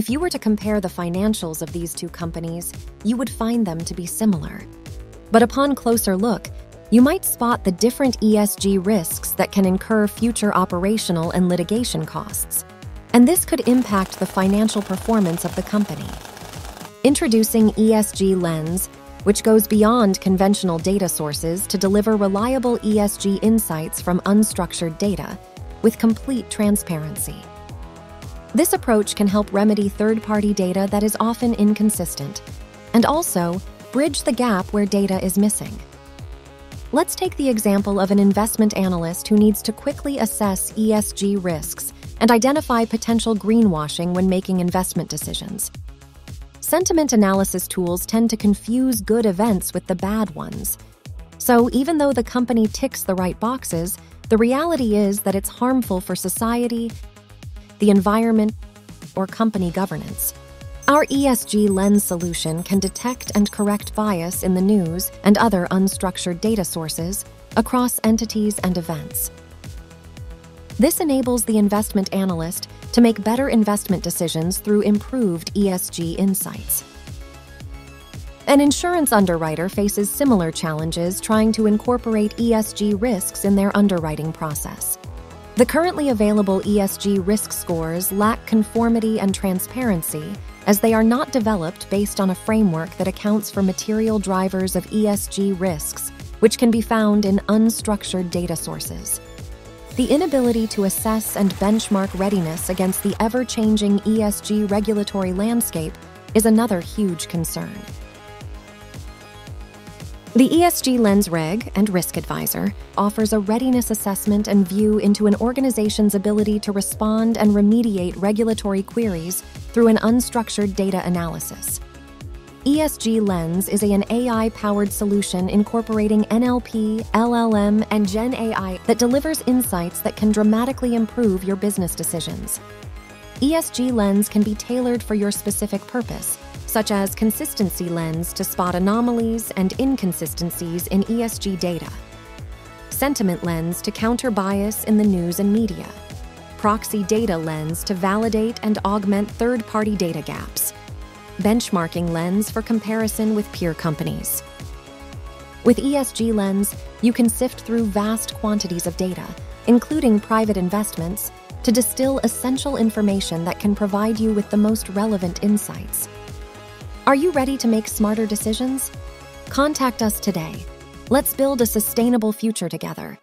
If you were to compare the financials of these two companies, you would find them to be similar. But upon closer look, you might spot the different ESG risks that can incur future operational and litigation costs, and this could impact the financial performance of the company. Introducing ESG Lens, which goes beyond conventional data sources to deliver reliable ESG insights from unstructured data with complete transparency. This approach can help remedy third-party data that is often inconsistent, and also bridge the gap where data is missing. Let's take the example of an investment analyst who needs to quickly assess ESG risks and identify potential greenwashing when making investment decisions. Sentiment analysis tools tend to confuse good events with the bad ones. So even though the company ticks the right boxes, the reality is that it's harmful for society, the environment, or company governance. Our ESG Lens solution can detect and correct bias in the news and other unstructured data sources across entities and events. This enables the investment analyst to make better investment decisions through improved ESG insights. An insurance underwriter faces similar challenges trying to incorporate ESG risks in their underwriting process. The currently available ESG risk scores lack conformity and transparency, as they are not developed based on a framework that accounts for material drivers of ESG risks, which can be found in unstructured data sources. The inability to assess and benchmark readiness against the ever-changing ESG regulatory landscape is another huge concern. The ESG Lens Reg and Risk Advisor offers a readiness assessment and view into an organization's ability to respond and remediate regulatory queries through an unstructured data analysis. ESG Lens is an AI-powered solution incorporating NLP, LLM, and Gen AI that delivers insights that can dramatically improve your business decisions. ESG Lens can be tailored for your specific purpose, such as consistency lens to spot anomalies and inconsistencies in ESG data, sentiment lens to counter bias in the news and media, proxy data lens to validate and augment third-party data gaps, benchmarking lens for comparison with peer companies. With ESG Lens, you can sift through vast quantities of data, including private investments, to distill essential information that can provide you with the most relevant insights. Are you ready to make smarter decisions? Contact us today. Let's build a sustainable future together.